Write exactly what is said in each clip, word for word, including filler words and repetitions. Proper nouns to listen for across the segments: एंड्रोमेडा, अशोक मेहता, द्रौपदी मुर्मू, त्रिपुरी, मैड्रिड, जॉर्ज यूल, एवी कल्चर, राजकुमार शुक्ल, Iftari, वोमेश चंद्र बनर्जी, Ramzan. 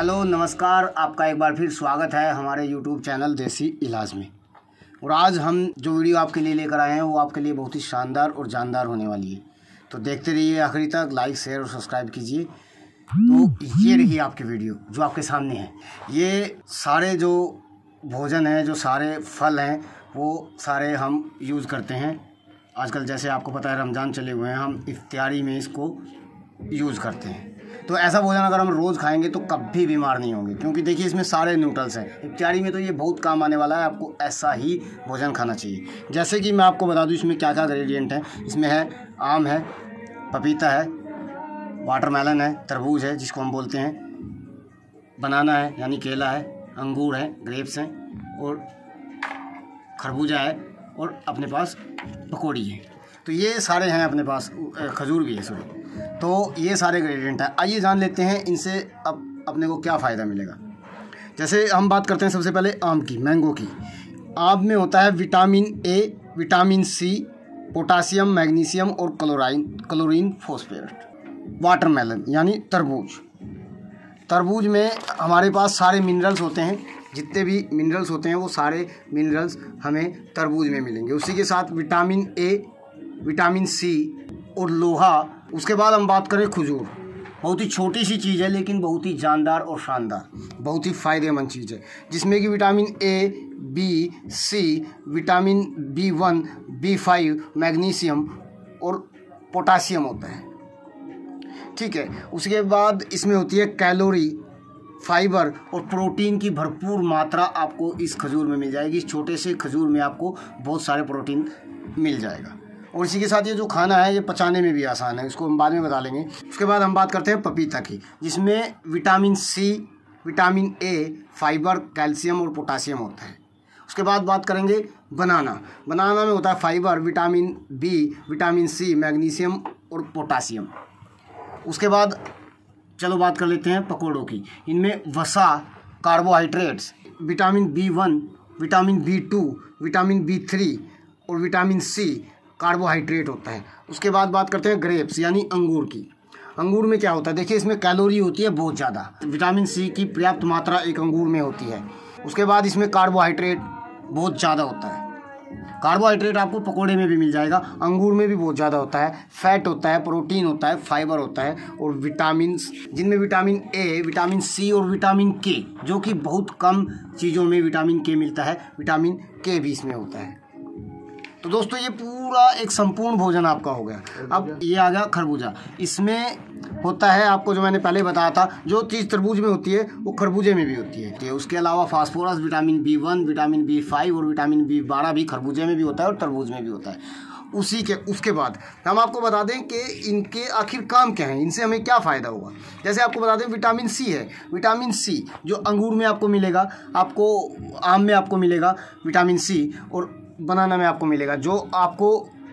Hello नमस्कार, आपका एक बार फिर स्वागत है हमारे यूट्यूब चैनल देसी इलाज में। और आज हम जो वीडियो आपके लिए लेकर आए हैं वो आपके लिए बहुत ही शानदार और जानदार होने वाली है, तो देखते रहिए आखिरी तक। लाइक, शेयर और सब्सक्राइब कीजिए। तो ये रही आपकी वीडियो जो आपके सामने है। ये सारे जो भोजन हैं, जो सारे फल हैं, वो सारे हम यूज़ करते हैं आजकल। जैसे आपको पता है रमज़ान चले हुए हैं, हम इफ्तारी में इसको यूज़ करते हैं। तो ऐसा भोजन अगर हम रोज़ खाएंगे तो कभी बीमार नहीं होंगे, क्योंकि देखिए इसमें सारे न्यूट्रल्स हैं। इफ्तारी में तो ये बहुत काम आने वाला है। आपको ऐसा ही भोजन खाना चाहिए। जैसे कि मैं आपको बता दूं इसमें क्या क्या ग्रेडियंट है। इसमें है आम, है पपीता, है वाटरमेलन, है तरबूज, है जिसको हम बोलते हैं बनाना, है यानी केला, है अंगूर, है ग्रेप्स हैं, और खरबूजा है, और अपने पास पकौड़ी है। तो ये सारे हैं अपने पास, खजूर भी है। सॉरी, तो ये सारे ग्रेडियंट हैं। आइए जान लेते हैं इनसे अब अपने को क्या फ़ायदा मिलेगा। जैसे हम बात करते हैं सबसे पहले आम की, मैंगो की। आम में होता है vitamin A, vitamin C, potassium, magnesium और क्लोराइन क्लोरीन फॉस्फेट। वाटरमेलन यानी तरबूज। तरबूज में हमारे पास सारे मिनरल्स होते हैं, जितने भी मिनरल्स होते हैं वो सारे मिनरल्स हमें तरबूज में मिलेंगे। उसी के साथ विटामिन ए, विटामिन सी और लोहा। उसके बाद हम बात करें खजूर। बहुत ही छोटी सी चीज़ है, लेकिन बहुत ही जानदार और शानदार, बहुत ही फ़ायदेमंद चीज़ है, जिसमें कि vitamin A, B, C, vitamin B one, B five, magnesium और पोटासियम होता है। ठीक है, उसके बाद इसमें होती है कैलोरी, फाइबर और प्रोटीन की भरपूर मात्रा आपको इस खजूर में मिल जाएगी। इस छोटे से खजूर में आपको बहुत सारे प्रोटीन मिल जाएगा। और इसी के साथ ये जो खाना है ये पचाने में भी आसान है, उसको हम बाद में बता लेंगे। उसके बाद हम बात करते हैं पपीता की, जिसमें vitamin C, vitamin A, fibre, calcium और पोटासियम होता है। उसके बाद बात करेंगे बनाना। बनाना में होता है fibre, vitamin B, vitamin C, magnesium और पोटासियम। उसके बाद चलो बात कर लेते हैं पकौड़ों की। इनमें वसा, carbohydrates, vitamin B one, vitamin B two, vitamin B three और विटामिन सी, कार्बोहाइड्रेट होता है। उसके बाद बात करते हैं ग्रेप्स यानी अंगूर की। अंगूर में क्या होता है, देखिए इसमें कैलोरी होती है बहुत ज़्यादा, विटामिन सी की पर्याप्त मात्रा एक अंगूर में होती है। उसके बाद इसमें कार्बोहाइड्रेट बहुत ज़्यादा होता है। कार्बोहाइड्रेट आपको पकोड़े में भी मिल जाएगा, अंगूर में भी बहुत ज़्यादा होता है। फैट होता है, प्रोटीन होता है, फाइबर होता है और विटामिन, जिनमें विटामिन ए, विटामिन सी और विटामिन के, जो कि बहुत कम चीज़ों में विटामिन के मिलता है, विटामिन के भी इसमें होता है। तो दोस्तों ये पूरा एक संपूर्ण भोजन आपका हो गया। अब ये आ गया खरबूजा। इसमें होता है आपको जो मैंने पहले बताया था, जो चीज़ तरबूज में होती है वो खरबूजे में भी होती है। उसके अलावा phosphorus, vitamin B one, vitamin B five और विटामिन बी बारह भी खरबूजे में भी होता है और तरबूज में भी होता है। उसी के उसके बाद हम आपको बता दें कि इनके आखिर काम क्या हैं, इनसे हमें क्या फ़ायदा हुआ। जैसे आपको बता दें विटामिन सी है। विटामिन सी जो अंगूर में आपको मिलेगा, आपको आम में आपको मिलेगा विटामिन सी, और बनाना में आपको मिलेगा। जो आपको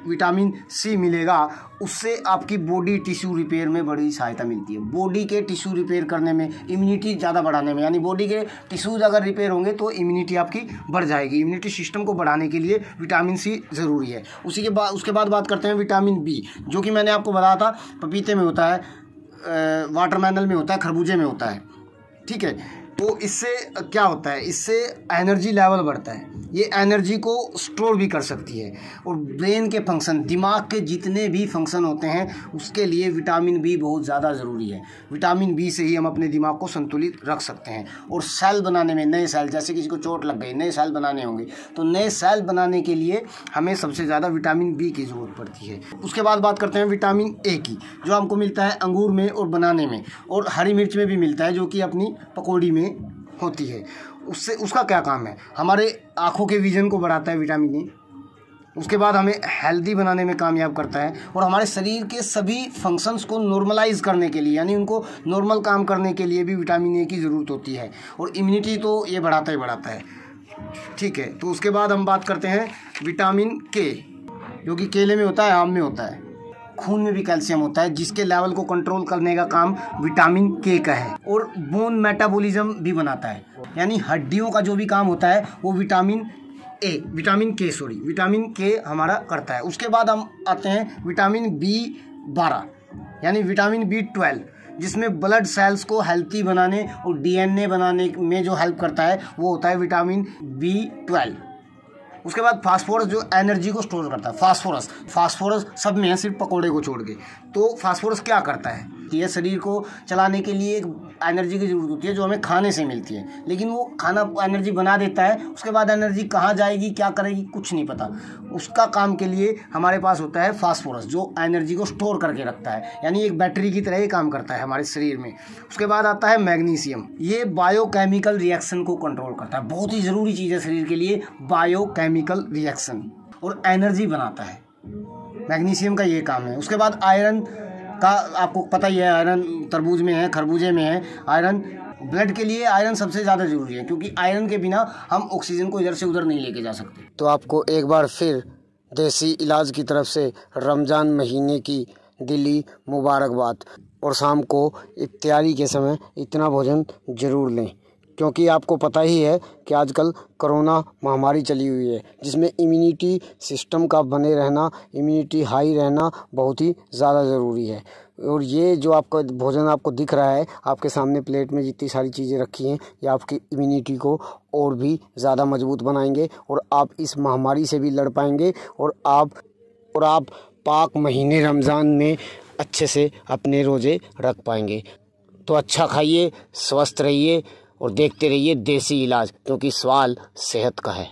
विटामिन सी मिलेगा उससे आपकी बॉडी टिश्यू रिपेयर में बड़ी सहायता मिलती है। बॉडी के टिश्यू रिपेयर करने में, इम्यूनिटी ज़्यादा बढ़ाने में, यानी बॉडी के टिश्यूज़ अगर रिपेयर होंगे तो इम्यूनिटी आपकी बढ़ जाएगी। इम्यूनिटी सिस्टम को बढ़ाने के लिए विटामिन सी ज़रूरी है। उसी के बाद उसके बाद बात करते हैं विटामिन बी, जो कि मैंने आपको बताया था पपीते में होता है, वाटरमेलन में होता है, खरबूजे में होता है। ठीक है, तो इससे क्या होता है, इससे एनर्जी लेवल बढ़ता है। ये एनर्जी को स्टोर भी कर सकती है और ब्रेन के फंक्शन, दिमाग के जितने भी फंक्शन होते हैं उसके लिए विटामिन बी बहुत ज़्यादा ज़रूरी है। विटामिन बी से ही हम अपने दिमाग को संतुलित रख सकते हैं। और सेल बनाने में, नए सेल, जैसे किसी को चोट लग गई, नए सेल बनाने होंगे, तो नए सेल बनाने के लिए हमें सबसे ज़्यादा विटामिन बी की ज़रूरत पड़ती है। उसके बाद बात करते हैं विटामिन ए की, जो हमको मिलता है अंगूर में और बनाने में, और हरी मिर्च में भी मिलता है, जो कि अपनी पकौड़ी में होती है। उससे उसका क्या काम है, हमारे आँखों के विजन को बढ़ाता है विटामिन ए। उसके बाद हमें हेल्दी बनाने में कामयाब करता है और हमारे शरीर के सभी फंक्शंस को नॉर्मलाइज करने के लिए, यानी उनको नॉर्मल काम करने के लिए भी विटामिन ए की ज़रूरत होती है। और इम्यूनिटी तो ये बढ़ाता ही बढ़ाता है। ठीक है, तो उसके बाद हम बात करते हैं विटामिन के, जो कि केले में होता है, आम में होता है। खून में भी कैल्शियम होता है, जिसके लेवल को कंट्रोल करने का काम विटामिन के का है। और बोन मेटाबॉलिज्म भी बनाता है, यानी हड्डियों का जो भी काम होता है वो vitamin A vitamin K sorry vitamin K हमारा करता है। उसके बाद हम आते हैं विटामिन बी बारह यानी विटामिन बी ट्वेल्व, जिसमें ब्लड सेल्स को हेल्थी बनाने और डीएनए बनाने में जो हेल्प करता है वो होता है विटामिन बी ट्वेल्व। उसके बाद फास्फोरस जो एनर्जी को स्टोर करता है, फास्फोरस फास्फोरस सब में है सिर्फ पकोड़े को छोड़ के। तो फास्फोरस क्या करता है कि यह शरीर को चलाने के लिए एक एनर्जी की ज़रूरत होती है जो हमें खाने से मिलती है, लेकिन वो खाना एनर्जी बना देता है। उसके बाद एनर्जी कहाँ जाएगी, क्या करेगी, कुछ नहीं पता। उसका काम के लिए हमारे पास होता है फास्फोरस जो एनर्जी को स्टोर करके रखता है, यानी एक बैटरी की तरह ही काम करता है हमारे शरीर में। उसके बाद आता है मैग्नीशियम, ये बायोकेमिकल रिएक्शन को कंट्रोल करता है, बहुत ही ज़रूरी चीज़ है शरीर के लिए बायोकेमिकल रिएक्शन, और एनर्जी बनाता है। मैग्नीशियम का ये काम है। उसके बाद आयरन का आपको पता ही है, आयरन तरबूज में है, खरबूजे में है। आयरन ब्लड के लिए आयरन सबसे ज़्यादा ज़रूरी है, क्योंकि आयरन के बिना हम ऑक्सीजन को इधर से उधर नहीं लेके जा सकते। तो आपको एक बार फिर देसी इलाज की तरफ से रमज़ान महीने की दिली मुबारकबाद, और शाम को इफ्तारी के समय इतना भोजन ज़रूर लें, क्योंकि आपको पता ही है कि आजकल कोरोना महामारी चली हुई है, जिसमें इम्यूनिटी सिस्टम का बने रहना, इम्यूनिटी हाई रहना बहुत ही ज़्यादा ज़रूरी है। और ये जो आपका भोजन आपको दिख रहा है, आपके सामने प्लेट में जितनी सारी चीज़ें रखी हैं, ये आपकी इम्यूनिटी को और भी ज़्यादा मजबूत बनाएंगे, और आप इस महामारी से भी लड़ पाएंगे, और आप और आप पाक महीने रमज़ान में अच्छे से अपने रोज़े रख पाएंगे। तो अच्छा खाइए, स्वस्थ रहिए और देखते रहिए देसी इलाज, क्योंकि सवाल सेहत का है।